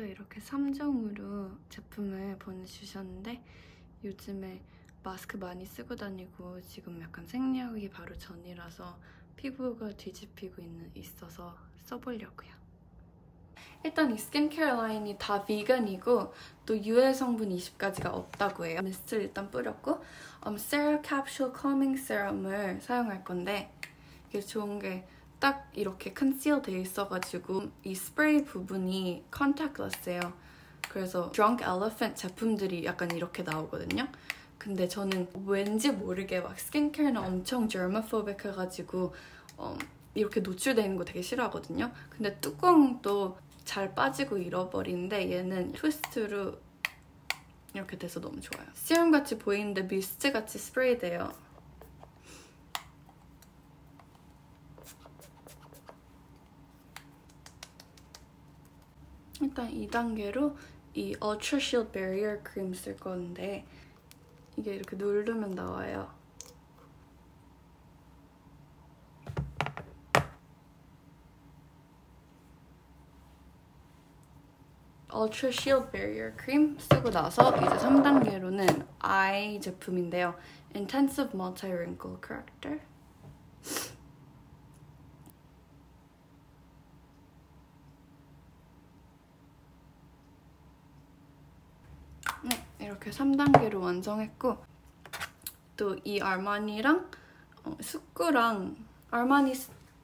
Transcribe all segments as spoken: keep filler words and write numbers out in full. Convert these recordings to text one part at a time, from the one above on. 해서 이렇게 삼 종으로 제품을 보내주셨는데, 요즘에 마스크 많이 쓰고 다니고 지금 약간 생리하기 바로 전이라서 피부가 뒤집히고 있는, 있어서 써보려고요. 일단 이 스킨케어 라인이 다 비건이고 또 유해 성분 이십 가지가 없다고 해요. 미스트를 일단 뿌렸고 um, 세럼 캡슐 커밍 세럼을 사용할 건데, 이게 좋은 게 딱 이렇게 컨seal 돼 있어가지고 이 스프레이 부분이 컨택트리스예요. 그래서 Drunk Elephant 제품들이 약간 이렇게 나오거든요. 근데 저는 왠지 모르게 막 스킨케어는 엄청 germophobic 해가지고 어, 이렇게 노출되는 거 되게 싫어하거든요. 근데 뚜껑도 잘 빠지고 잃어버리는데 얘는 트위스트로 이렇게 돼서 너무 좋아요. 시럼같이 보이는데 미스트같이 스프레이 돼요. 일단 이 단계로 이 Ultra Shield Barrier Cream 쓸 건데, 이게 이렇게 누르면 나와요. Ultra Shield Barrier Cream 쓰고 나서 이제 삼 단계로는 아이 제품인데요. Intensive Multi Wrinkle Corrector. 네, 이렇게 삼 단계로 완성했고, 또 이 아르마니랑 어, 스쿠랑, 아르마니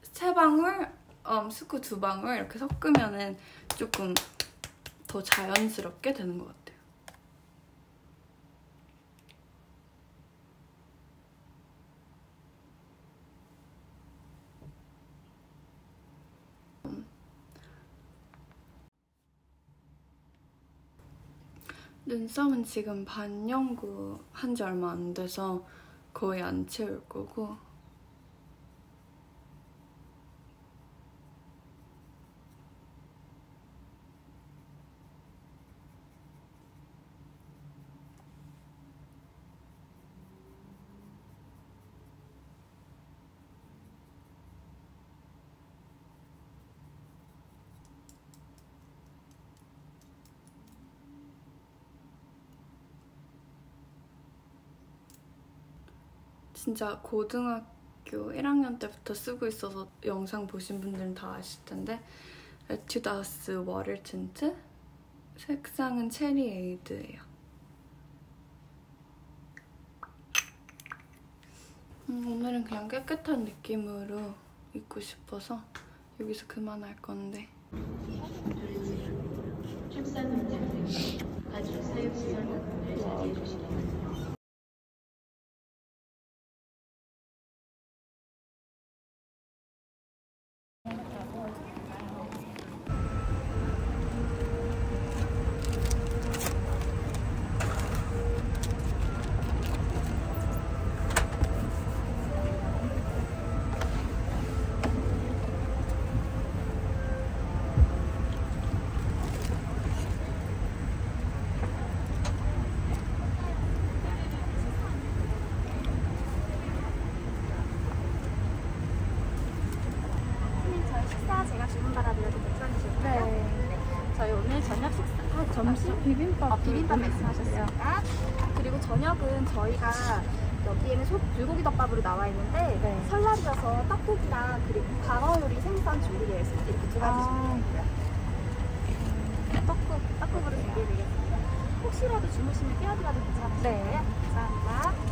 세 방울, 어, 스쿠 두 방울 이렇게 섞으면은 조금 더 자연스럽게 되는 것 같아요. 눈썹은 지금 반영구 한 지 얼마 안 돼서 거의 안 채울 거고, 진짜 고등학교 일 학년 때부터 쓰고 있어서 영상 보신 분들은 다 아실 텐데, 에뛰드하스 워터 틴트, 색상은 체리 에이드예요. 음, 오늘은 그냥 깨끗한 느낌으로 입고 싶어서 여기서 그만할 건데. 아직 사육시설 부분을 자리해 주시기 바랍니다. 비빔밥, 어, 비빔밥 말씀하셨습니까? 그리고 저녁은 저희가 여기에는 소, 불고기 덮밥으로 나와 있는데, 네. 설날이라서 떡국이랑 그리고 방어 요리 생선 준비되어 있습니다. 이렇게 두 가지 준비되고요. 아 떡국, 떡국으로 준비되겠습니다. 혹시라도 주무시면 깨어들어도 괜찮으실까요? 네. 감사합니다.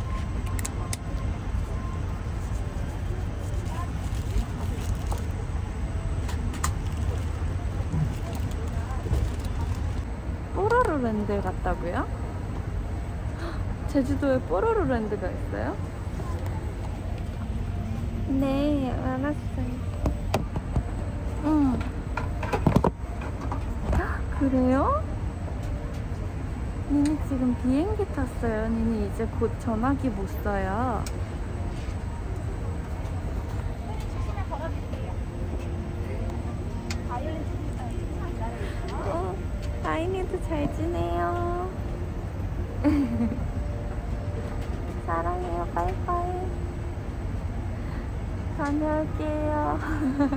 랜드 같다고요? 제주도에 뽀로로 랜드가 있어요? 네, 알았어요. 응. 그래요? 니니 지금 비행기 탔어요. 니니 이제 곧 전화기 못 써요. 아이네도 잘 지내요. 사랑해요. 빠이빠이. 다녀올게요.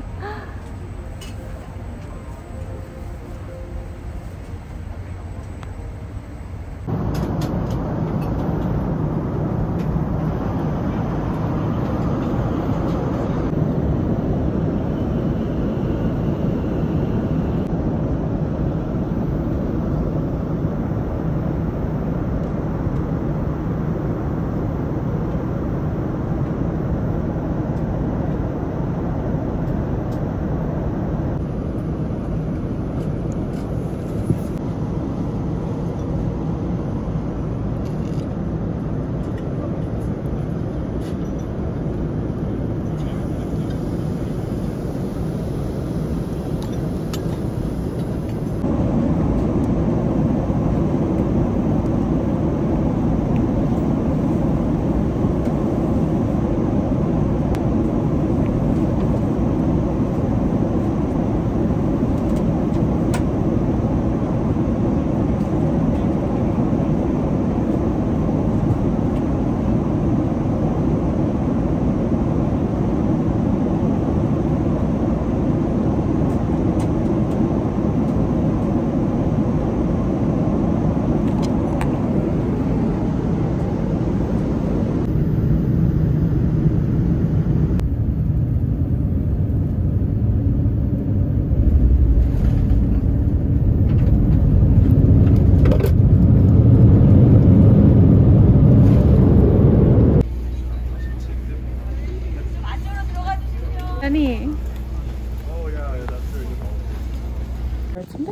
같은데?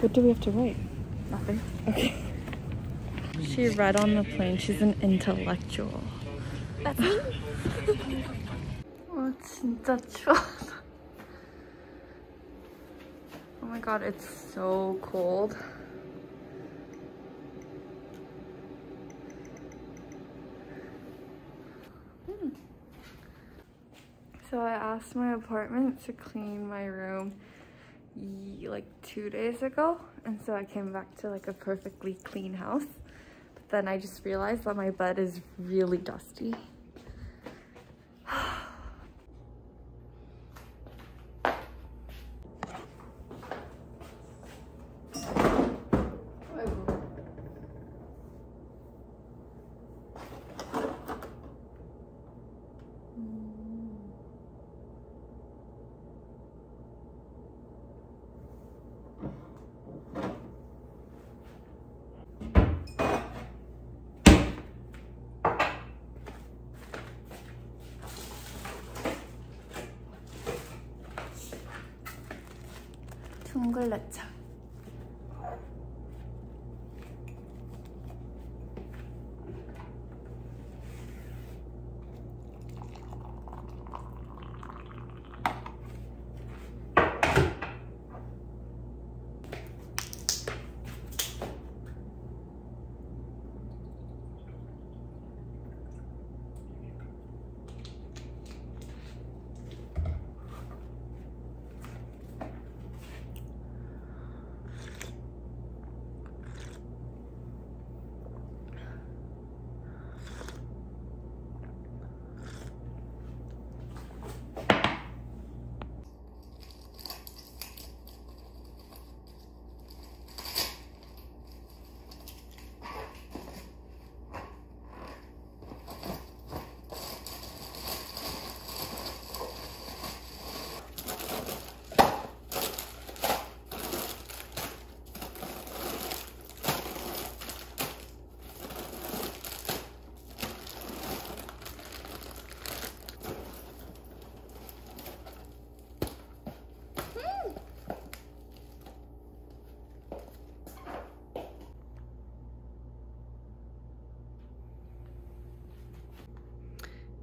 What do we have to write? Nothing. Okay. She read on the plane. She's an intellectual. That's me. 와 진짜 추워서. Oh my god, it's so cold. So I asked my apartment to clean my room like two days ago, and so I came back to like a perfectly clean house, but then I just realized that my bed is really dusty. 둥글레차.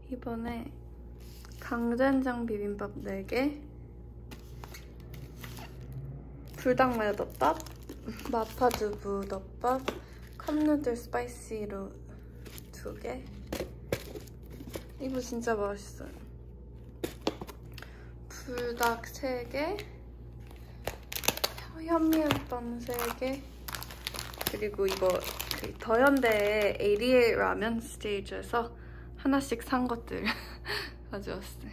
이번에 강된장 비빔밥 네 개, 불닭마요덮밥, 마파두부덮밥, 컵누들 스파이시로 두 개. 이거 진짜 맛있어요. 불닭 세 개, 현미국밥 세 개, 그리고 이거 더현대의 eighty-eight 라면 스테이지에서 하나씩 산 것들 가져왔어요.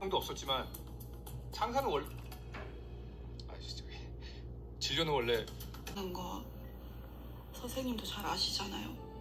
상도 없었지만 장사는 원래 아 진짜 진료는 원래 그런 거 선생님도 잘 아시잖아요.